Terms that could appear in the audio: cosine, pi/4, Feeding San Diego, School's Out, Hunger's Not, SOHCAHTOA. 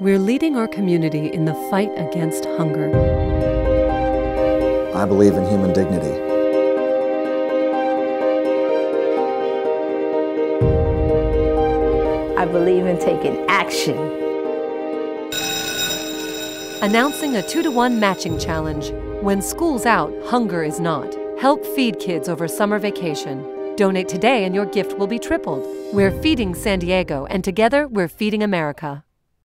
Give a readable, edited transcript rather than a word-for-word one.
We're leading our community in the fight against hunger. I believe in human dignity. I believe in taking action. Announcing a 2-to-1 matching challenge. When school's out, hunger is not. Help feed kids over summer vacation. Donate today and your gift will be tripled. We're Feeding San Diego, and together we're feeding America.